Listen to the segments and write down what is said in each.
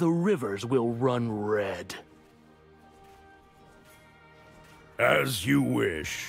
the rivers will run red. As you wish.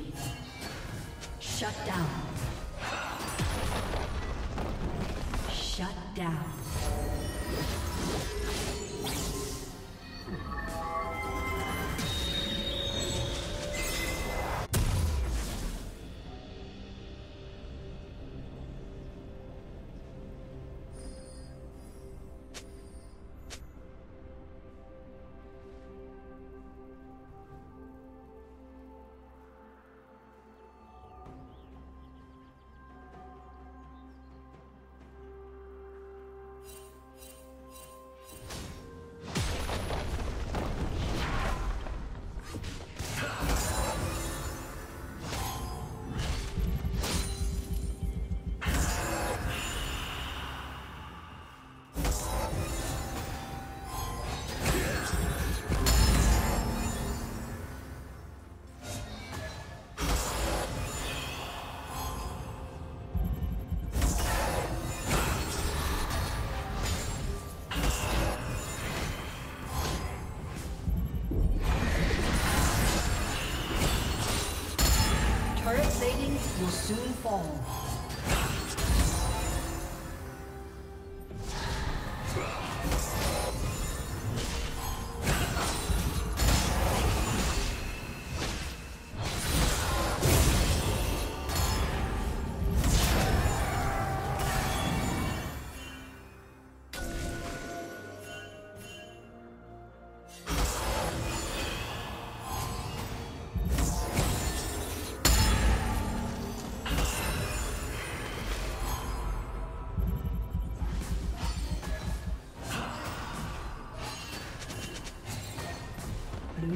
Shut down. Shut down. Will soon fall. Blue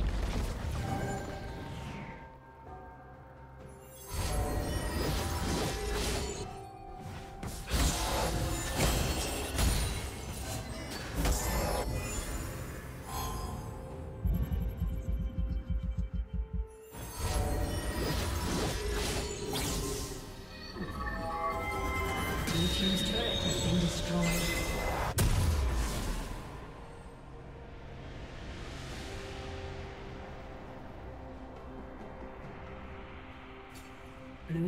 Blue team's turret has been destroyed. Blue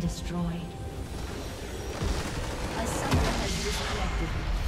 Destroyed. A summoner has disconnected.